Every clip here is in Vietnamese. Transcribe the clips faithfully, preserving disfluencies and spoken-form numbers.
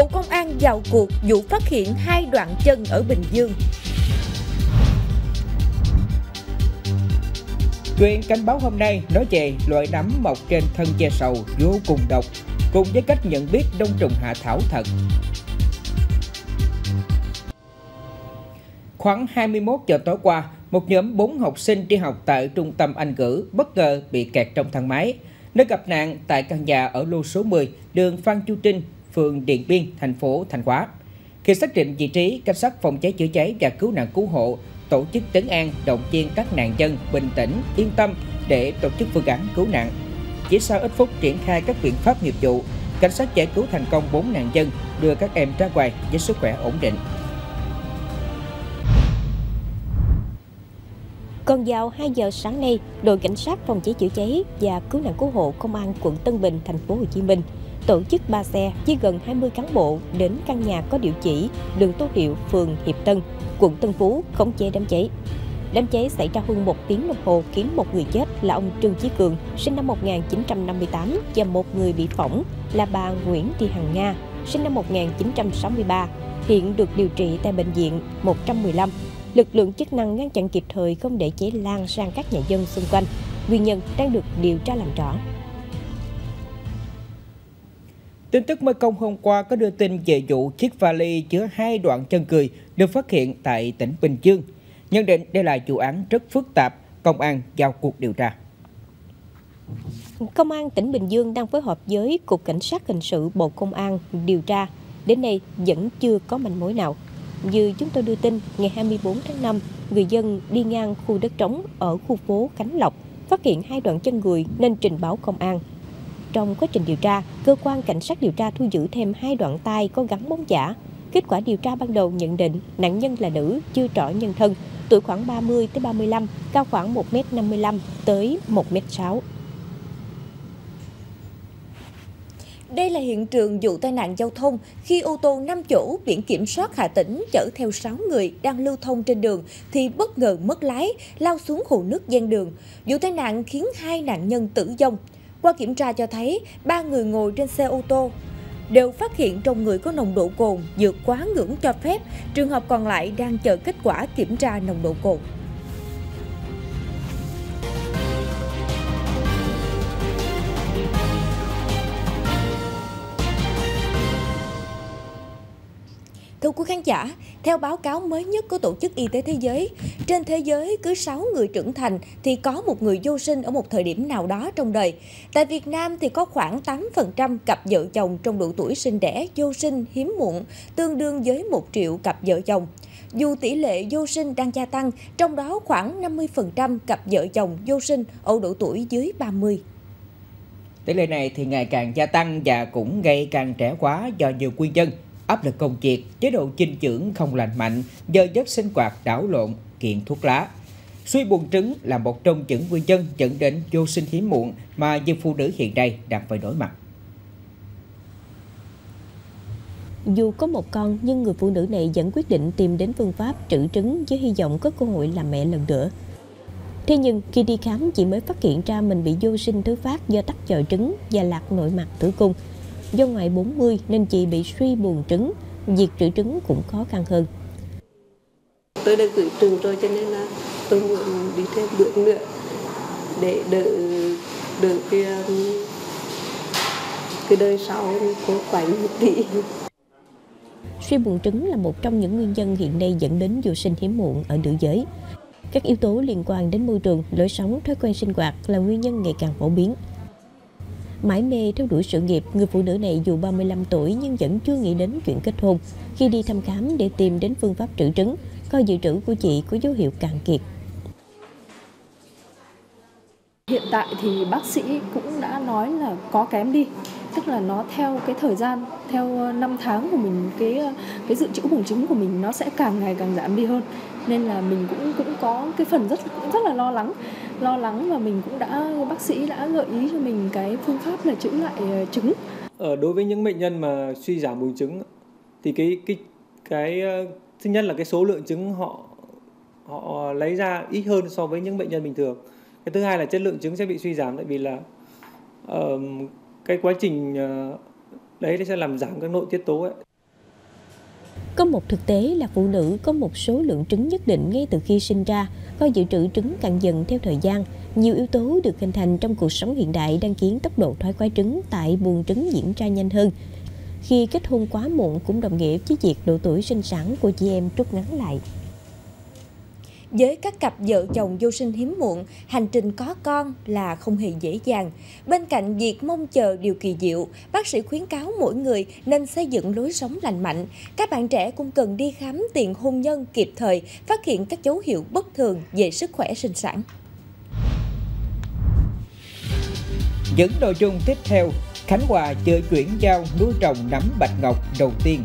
Bộ Công an vào cuộc vụ phát hiện hai đoạn chân ở Bình Dương. Chuyện cảnh báo hôm nay nói về loại nấm mọc trên thân che sầu vô cùng độc, cùng với cách nhận biết đông trùng hạ thảo thật. Khoảng hai mươi mốt giờ tối qua, một nhóm bốn học sinh đi học tại trung tâm Anh ngữ bất ngờ bị kẹt trong thang máy. Nó gặp nạn tại căn nhà ở lô số mười, đường Phan Chu Trinh, phường Điện Biên, thành phố Thanh Hóa. Khi xác định vị trí, cảnh sát phòng cháy chữa cháy và cứu nạn cứu hộ tổ chức trấn an, động viên các nạn nhân bình tĩnh, yên tâm để tổ chức phương án cứu nạn. Chỉ sau ít phút triển khai các biện pháp nghiệp vụ, cảnh sát giải cứu thành công bốn nạn nhân, đưa các em ra ngoài với sức khỏe ổn định. Còn vào hai giờ sáng nay, đội cảnh sát phòng cháy chữa cháy và cứu nạn cứu hộ công an quận Tân Bình, thành phố Hồ Chí Minh tổ chức ba xe với gần hai mươi cán bộ đến căn nhà có địa chỉ đường Tô Hiệu, phường Hiệp Tân, quận Tân Phú khống chế đám cháy. Đám cháy xảy ra hơn một tiếng đồng hồ khiến một người chết là ông Trương Chí Cường, sinh năm một nghìn chín trăm năm mươi tám và một người bị phỏng là bà Nguyễn Thị Hằng Nga, sinh năm một nghìn chín trăm sáu mươi ba, hiện được điều trị tại bệnh viện một một năm. Lực lượng chức năng ngăn chặn kịp thời không để cháy lan sang các nhà dân xung quanh. Nguyên nhân đang được điều tra làm rõ. Tin tức Mê Kông hôm qua có đưa tin về vụ chiếc vali chứa hai đoạn chân cười được phát hiện tại tỉnh Bình Dương. Nhận định đây là vụ án rất phức tạp, công an vào cuộc điều tra. Công an tỉnh Bình Dương đang phối hợp với Cục Cảnh sát Hình sự Bộ Công an điều tra. Đến nay vẫn chưa có manh mối nào. Như chúng tôi đưa tin, ngày hai mươi tư tháng năm, người dân đi ngang khu đất trống ở khu phố Khánh Lộc phát hiện hai đoạn chân người nên trình báo công an. Trong quá trình điều tra, cơ quan cảnh sát điều tra thu giữ thêm hai đoạn tay có gắn bóng giả. Kết quả điều tra ban đầu nhận định nạn nhân là nữ, chưa rõ nhân thân, tuổi khoảng ba mươi đến ba mươi lăm, cao khoảng một mét năm mươi lăm tới một mét sáu. Đây là hiện trường vụ tai nạn giao thông khi ô tô năm chỗ biển kiểm soát Hà Tĩnh chở theo sáu người đang lưu thông trên đường thì bất ngờ mất lái, lao xuống hồ nước ven đường. Vụ tai nạn khiến hai nạn nhân tử vong. Qua kiểm tra cho thấy, ba người ngồi trên xe ô tô đều phát hiện trong người có nồng độ cồn vượt quá ngưỡng cho phép, trường hợp còn lại đang chờ kết quả kiểm tra nồng độ cồn. Thưa quý khán giả, theo báo cáo mới nhất của Tổ chức Y tế Thế giới, trên thế giới cứ sáu người trưởng thành thì có một người vô sinh ở một thời điểm nào đó trong đời. Tại Việt Nam thì có khoảng tám phần trăm cặp vợ chồng trong độ tuổi sinh đẻ vô sinh hiếm muộn, tương đương với một triệu cặp vợ chồng. Dù tỷ lệ vô sinh đang gia tăng, trong đó khoảng năm mươi phần trăm cặp vợ chồng vô sinh ở độ tuổi dưới ba mươi. Tỷ lệ này thì ngày càng gia tăng và cũng ngày càng trẻ hóa do nhiều nguyên nhân. Áp lực công việc, chế độ dinh dưỡng không lành mạnh, giờ giấc sinh hoạt đảo lộn, nghiện thuốc lá. Suy buồng trứng là một trong những nguyên nhân dẫn đến vô sinh hiếm muộn mà nhiều phụ nữ hiện nay đang phải đối mặt. Dù có một con nhưng người phụ nữ này vẫn quyết định tìm đến phương pháp trữ trứng với hy vọng có cơ hội làm mẹ lần nữa. Thế nhưng khi đi khám chị mới phát hiện ra mình bị vô sinh thứ phát do tắc tròi trứng và lạc nội mạc tử cung. Do ngoài bốn mươi nên chị bị suy buồng trứng, việc trữ trứng cũng khó khăn hơn. Tôi đã cử trứng rồi cho nên là tôi muốn đi thêm bước nữa để đợi được cái, cái đời sau của khoảng một tí. Suy buồng trứng là một trong những nguyên nhân hiện nay dẫn đến vô sinh hiếm muộn ở nữ giới. Các yếu tố liên quan đến môi trường, lối sống, thói quen sinh hoạt là nguyên nhân ngày càng phổ biến. Mãi mê theo đuổi sự nghiệp, người phụ nữ này dù ba mươi lăm tuổi nhưng vẫn chưa nghĩ đến chuyện kết hôn. Khi đi thăm khám để tìm đến phương pháp trữ trứng, coi dự trữ của chị có dấu hiệu cạn kiệt. Hiện tại thì bác sĩ cũng đã nói là có kém đi, tức là nó theo cái thời gian, theo năm tháng của mình, cái cái dự trữ buồng trứng của mình nó sẽ càng ngày càng giảm đi hơn. Nên là mình cũng cũng có cái phần rất rất là lo lắng. Lo lắng và mình cũng đã, bác sĩ đã gợi ý cho mình cái phương pháp là trữ lại trứng. Ở đối với những bệnh nhân mà suy giảm buồng trứng thì cái cái cái thứ nhất là cái số lượng trứng họ họ lấy ra ít hơn so với những bệnh nhân bình thường. Cái thứ hai là chất lượng trứng sẽ bị suy giảm tại vì là uh, cái quá trình uh, đấy sẽ làm giảm các nội tiết tố ấy. Có một thực tế là phụ nữ có một số lượng trứng nhất định ngay từ khi sinh ra, có dự trữ trứng cạn dần theo thời gian. Nhiều yếu tố được hình thành trong cuộc sống hiện đại đang khiến tốc độ thoái hóa trứng tại buồng trứng diễn ra nhanh hơn. Khi kết hôn quá muộn cũng đồng nghĩa với việc độ tuổi sinh sản của chị em rút ngắn lại. Với các cặp vợ chồng vô sinh hiếm muộn, hành trình có con là không hề dễ dàng. Bên cạnh việc mong chờ điều kỳ diệu, bác sĩ khuyến cáo mỗi người nên xây dựng lối sống lành mạnh. Các bạn trẻ cũng cần đi khám tiền hôn nhân kịp thời, phát hiện các dấu hiệu bất thường về sức khỏe sinh sản. Những nội dung tiếp theo, Khánh Hòa chưa chuyển giao nuôi trồng nấm bạch ngọc đầu tiên.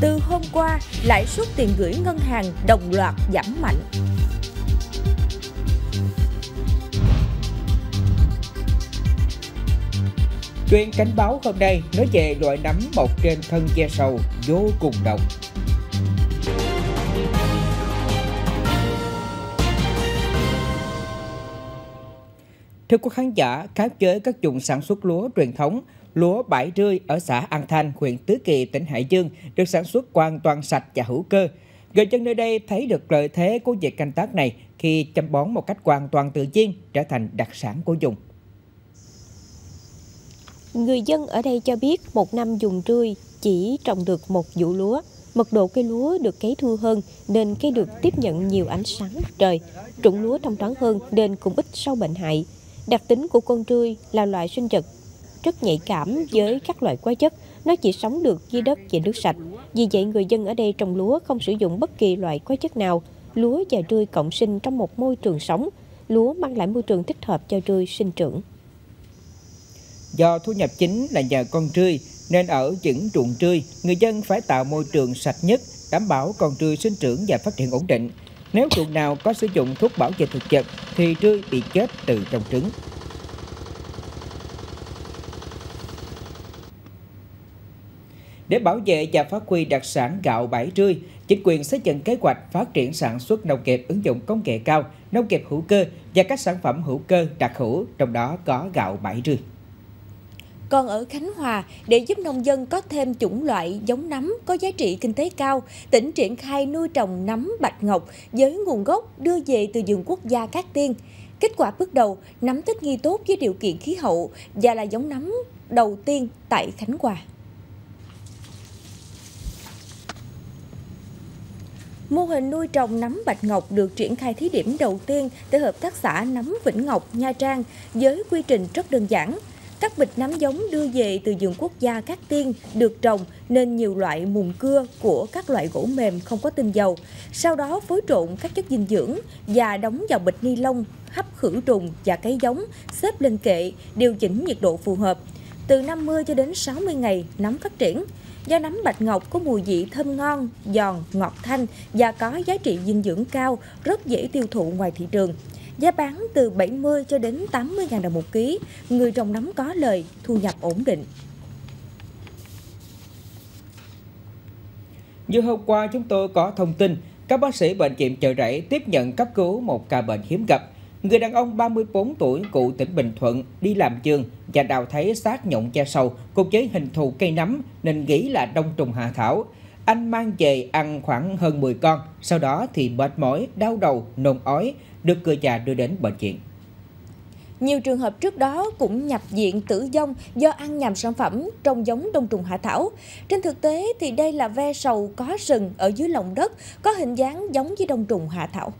Từ hôm qua, lãi suất tiền gửi ngân hàng đồng loạt giảm mạnh. Chuyên cảnh báo hôm nay nói về loại nấm mọc trên thân ve sầu vô cùng độc. Thưa quý khán giả, khác với các vùng sản xuất lúa truyền thống, lúa bãi rươi ở xã An Thanh, huyện Tứ Kỳ, tỉnh Hải Dương được sản xuất hoàn toàn sạch và hữu cơ. Người dân nơi đây thấy được lợi thế của việc canh tác này khi chăm bón một cách hoàn toàn tự nhiên trở thành đặc sản của vùng. Người dân ở đây cho biết một năm dùng rươi chỉ trồng được một vụ lúa. Mật độ cây lúa được cấy thưa hơn nên cây được tiếp nhận nhiều ánh sáng mặt trời. Trũng lúa thông thoáng hơn nên cũng ít sâu bệnh hại. Đặc tính của con rươi là loại sinh vật rất nhạy cảm với các loại hóa chất, nó chỉ sống được dưới đất và nước sạch. Vì vậy, người dân ở đây trồng lúa không sử dụng bất kỳ loại hóa chất nào. Lúa và rươi cộng sinh trong một môi trường sống. Lúa mang lại môi trường thích hợp cho rươi sinh trưởng. Do thu nhập chính là nhờ con rươi, nên ở những ruộng rươi, người dân phải tạo môi trường sạch nhất, đảm bảo con rươi sinh trưởng và phát triển ổn định. Nếu ruộng nào có sử dụng thuốc bảo vệ thực vật, thì rươi bị chết từ trong trứng. Để bảo vệ và phát huy đặc sản gạo bãi rươi, chính quyền xây dựng kế hoạch phát triển sản xuất nông nghiệp ứng dụng công nghệ cao, nông nghiệp hữu cơ và các sản phẩm hữu cơ đặc hữu, trong đó có gạo bãi rươi. Còn ở Khánh Hòa, để giúp nông dân có thêm chủng loại giống nấm có giá trị kinh tế cao, tỉnh triển khai nuôi trồng nấm bạch ngọc với nguồn gốc đưa về từ vườn quốc gia Cát Tiên. Kết quả bước đầu, nấm thích nghi tốt với điều kiện khí hậu và là giống nấm đầu tiên tại Khánh Hòa. Mô hình nuôi trồng nấm bạch ngọc được triển khai thí điểm đầu tiên tại hợp tác xã nấm Vĩnh Ngọc, Nha Trang với quy trình rất đơn giản. Các bịch nấm giống đưa về từ vườn quốc gia Cát Tiên được trồng nên nhiều loại mùn cưa của các loại gỗ mềm không có tinh dầu. Sau đó phối trộn các chất dinh dưỡng và đóng vào bịch ni lông, hấp khử trùng và cấy giống, xếp lên kệ, điều chỉnh nhiệt độ phù hợp. Từ năm mươi cho đến sáu mươi ngày, nấm phát triển. Do nấm bạch ngọc có mùi vị thơm ngon, giòn, ngọt thanh và có giá trị dinh dưỡng cao, rất dễ tiêu thụ ngoài thị trường. Giá bán từ bảy mươi cho đến tám mươi nghìn đồng một ký, người trồng nấm có lời, thu nhập ổn định. Như hôm qua chúng tôi có thông tin, các bác sĩ bệnh viện Chợ Rẫy tiếp nhận cấp cứu một ca bệnh hiếm gặp. Người đàn ông ba mươi tư tuổi, cụ tỉnh Bình Thuận, đi làm giường và đào thấy xác nhộng da sầu cùng với hình thù cây nấm nên nghĩ là đông trùng hạ thảo. Anh mang về ăn khoảng hơn mười con, sau đó thì mệt mỏi, đau đầu, nôn ói, được người già đưa đến bệnh viện. Nhiều trường hợp trước đó cũng nhập viện tử vong do ăn nhầm sản phẩm trồng giống đông trùng hạ thảo. Trên thực tế thì đây là ve sầu có sừng ở dưới lòng đất, có hình dáng giống với đông trùng hạ thảo.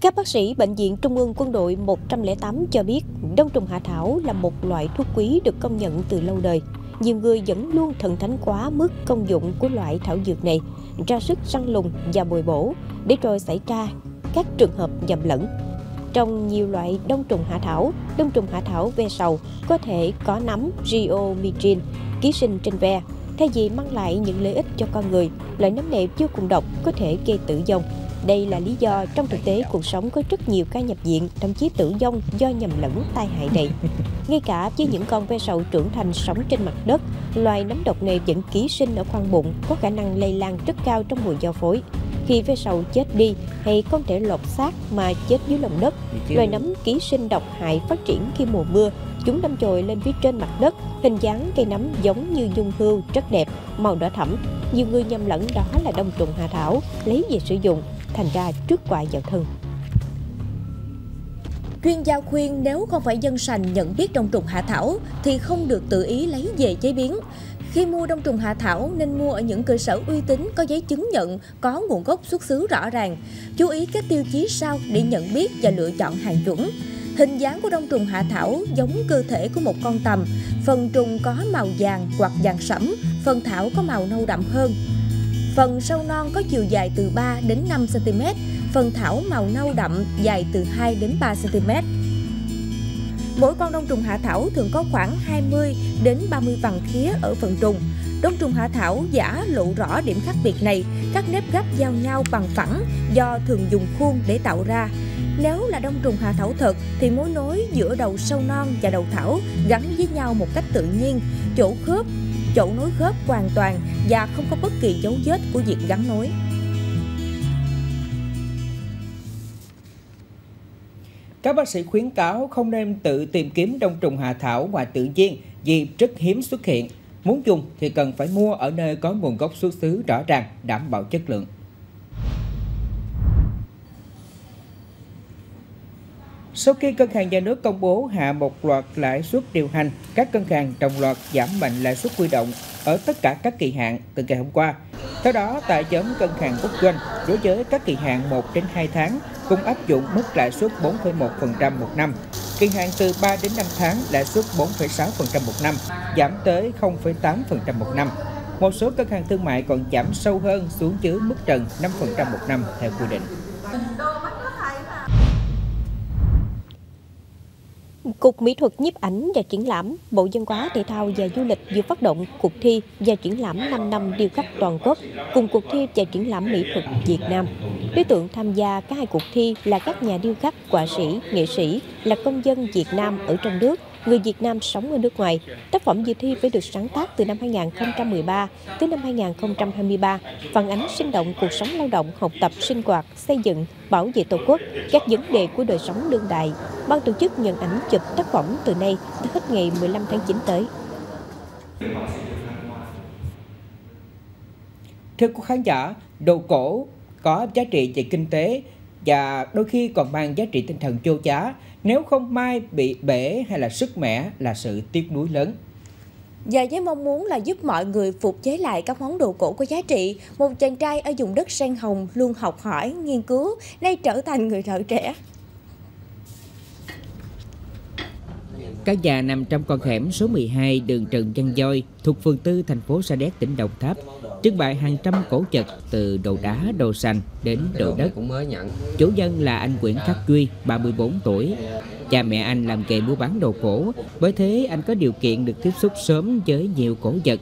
Các bác sĩ Bệnh viện Trung ương Quân đội một không tám cho biết đông trùng hạ thảo là một loại thuốc quý được công nhận từ lâu đời. Nhiều người vẫn luôn thần thánh quá mức công dụng của loại thảo dược này, ra sức săn lùng và bồi bổ, để rồi xảy ra các trường hợp nhầm lẫn. Trong nhiều loại đông trùng hạ thảo, đông trùng hạ thảo ve sầu có thể có nấm rheomycin, ký sinh trên ve. Thay vì mang lại những lợi ích cho con người, loại nấm này vô cùng độc có thể gây tử vong. Đây là lý do trong thực tế cuộc sống có rất nhiều ca nhập viện, thậm chí tử vong do nhầm lẫn tai hại này. Ngay cả với những con ve sầu trưởng thành sống trên mặt đất, loài nấm độc này vẫn ký sinh ở khoang bụng, có khả năng lây lan rất cao trong mùa giao phối. Khi ve sầu chết đi hay không thể lột xác mà chết dưới lòng đất, loài nấm ký sinh độc hại phát triển khi mùa mưa. Chúng đâm chồi lên phía trên mặt đất, hình dáng cây nấm giống như dung hươu rất đẹp, màu đỏ thẫm. Nhiều người nhầm lẫn đó là đông trùng hạ thảo, lấy về sử dụng, thành ra rước họa vào thân. Chuyên gia khuyên nếu không phải dân sành nhận biết đông trùng hạ thảo thì không được tự ý lấy về chế biến. Khi mua đông trùng hạ thảo nên mua ở những cơ sở uy tín có giấy chứng nhận, có nguồn gốc xuất xứ rõ ràng. Chú ý các tiêu chí sau để nhận biết và lựa chọn hàng chuẩn. Hình dáng của đông trùng hạ thảo giống cơ thể của một con tằm, phần trùng có màu vàng hoặc vàng sẫm, phần thảo có màu nâu đậm hơn. Phần sâu non có chiều dài từ ba đến năm xăng ti mét, phần thảo màu nâu đậm dài từ hai đến ba xăng ti mét. Mỗi con đông trùng hạ thảo thường có khoảng hai mươi đến ba mươi vằn khía ở phần trùng. Đông trùng hạ thảo giả lộ rõ điểm khác biệt này, các nếp gấp giao nhau bằng phẳng do thường dùng khuôn để tạo ra. Nếu là đông trùng hạ thảo thật thì mối nối giữa đầu sâu non và đầu thảo gắn với nhau một cách tự nhiên, chỗ khớp, chỗ nối khớp hoàn toàn và không có bất kỳ dấu vết của việc gắn nối. Các bác sĩ khuyến cáo không nên tự tìm kiếm đông trùng hạ thảo ngoài tự nhiên vì rất hiếm xuất hiện. Muốn dùng thì cần phải mua ở nơi có nguồn gốc xuất xứ rõ ràng, đảm bảo chất lượng. Sau khi ngân hàng nhà nước công bố hạ một loạt lãi suất điều hành, các ngân hàng đồng loạt giảm mạnh lãi suất huy động ở tất cả các kỳ hạn từ ngày hôm qua. Theo đó, tại nhóm ngân hàng quốc doanh, đối với các kỳ hạn một đến hai tháng cùng áp dụng mức lãi suất bốn phẩy một phần trăm một năm. Kỳ hạn từ ba đến năm tháng lãi suất bốn phẩy sáu phần trăm một năm, giảm tới không phẩy tám phần trăm một năm. Một số ngân hàng thương mại còn giảm sâu hơn xuống dưới mức trần năm phần trăm một năm theo quy định. Cục Mỹ thuật nhiếp ảnh và triển lãm, Bộ Văn hóa Thể thao và Du lịch vừa phát động cuộc thi và triển lãm năm năm điêu khắc toàn quốc cùng cuộc thi và triển lãm mỹ thuật Việt Nam. Đối tượng tham gia các hai cuộc thi là các nhà điêu khắc, họa sĩ, nghệ sĩ, là công dân Việt Nam ở trong nước, người Việt Nam sống ở nước ngoài. Tác phẩm dự thi phải được sáng tác từ năm hai nghìn không trăm mười ba tới năm hai nghìn không trăm hai mươi ba, phản ánh sinh động cuộc sống lao động, học tập, sinh hoạt, xây dựng, bảo vệ Tổ quốc, các vấn đề của đời sống đương đại. Ban tổ chức nhận ảnh chụp tác phẩm từ nay tới hết ngày mười lăm tháng chín tới. Thưa quý khán giả, đồ cổ có giá trị về kinh tế và đôi khi còn mang giá trị tinh thần vô giá. Nếu không may bị bể hay là sứt mẻ là sự tiếc nuối lớn. Và với mong muốn là giúp mọi người phục chế lại các món đồ cổ có giá trị, một chàng trai ở vùng đất sen hồng luôn học hỏi, nghiên cứu, nay trở thành người thợ trẻ. Các nhà nằm trong con hẻm số mười hai đường Trần Văn Giôi thuộc phường tư thành phố Sa Đéc, tỉnh Đồng Tháp, trưng bày hàng trăm cổ vật từ đồ đá, đồ sành đến đồ đất. Chủ nhân là anh Nguyễn Khắc Duy, ba mươi tư tuổi. Cha mẹ anh làm nghề mua bán đồ cổ, bởi thế anh có điều kiện được tiếp xúc sớm với nhiều cổ vật.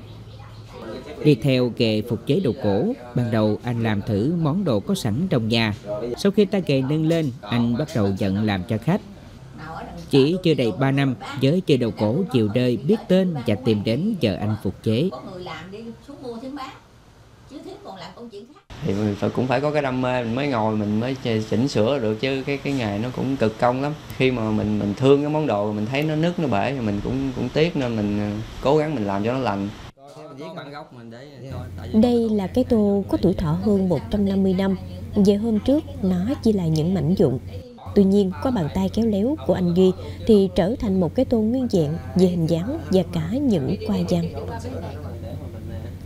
Đi theo nghề phục chế đồ cổ, ban đầu anh làm thử món đồ có sẵn trong nhà. Sau khi tay nghề nâng lên, anh bắt đầu nhận làm cho khách. Chỉ chưa đầy ba năm, giới chơi đồ cổ chiều đời biết tên và tìm đến chờ anh phục chế. Thì mình phải, cũng phải có cái đam mê mình mới ngồi mình mới chỉnh sửa được, chứ cái cái nghề nó cũng cực công lắm. Khi mà mình mình thương cái món đồ mình thấy nó nứt nó bể thì mình cũng cũng tiếc, nên mình cố gắng mình làm cho nó lành. Đây là cái tô có tuổi thọ hơn một trăm năm mươi năm. Về hôm trước nó chỉ là những mảnh vụn. Tuy nhiên, có bàn tay khéo léo của anh Duy thì trở thành một cái tô nguyên vẹn về hình dáng và cả những hoa văn.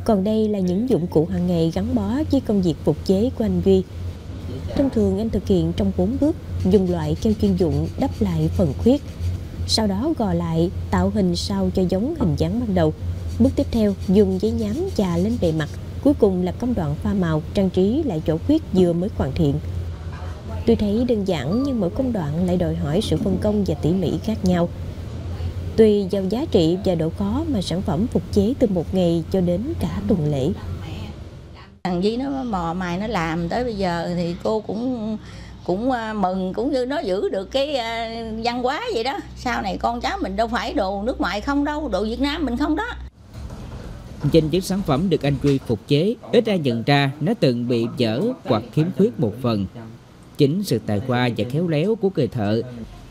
Còn đây là những dụng cụ hàng ngày gắn bó với công việc phục chế của anh Duy. Thông thường anh thực hiện trong bốn bước, dùng loại keo chuyên dụng đắp lại phần khuyết, sau đó gò lại tạo hình sao cho giống hình dáng ban đầu. Bước tiếp theo dùng giấy nhám chà lên bề mặt, cuối cùng là công đoạn pha màu trang trí lại chỗ khuyết vừa mới hoàn thiện. Tôi thấy đơn giản nhưng mỗi công đoạn lại đòi hỏi sự phân công và tỉ mỉ khác nhau. Tùy vào giá trị và độ khó mà sản phẩm phục chế từ một ngày cho đến cả tuần lễ. Thằng Duy nó mò mài nó làm tới bây giờ thì cô cũng cũng mừng, cũng như nó giữ được cái văn hóa vậy đó. Sau này con cháu mình đâu phải đồ nước ngoài không đâu, đồ Việt Nam mình không đó. Trên những sản phẩm được anh Duy phục chế, ít ai nhận ra nó từng bị dở hoặc khiếm khuyết một phần. Chính sự tài hoa và khéo léo của người thợ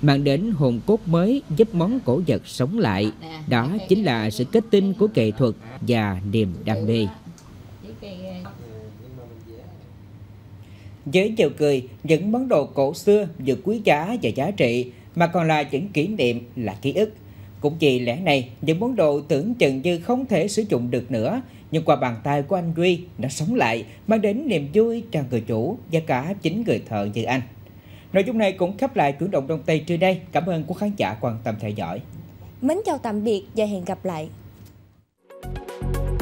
mang đến hồn cốt mới giúp món cổ vật sống lại. Đó chính là sự kết tinh của nghệ thuật và niềm đam mê. Với chầu cười, những món đồ cổ xưa vừa quý giá và giá trị mà còn là những kỷ niệm, là ký ức. Cũng vì lẽ này, những món đồ tưởng chừng như không thể sử dụng được nữa, nhưng qua bàn tay của anh Duy, nó sống lại, mang đến niềm vui cho người chủ và cả chính người thợ như anh. Nội dung này cũng khép lại Chuyển động Đông Tây trưa nay. Cảm ơn quý khán giả quan tâm theo dõi. Mến chào tạm biệt và hẹn gặp lại.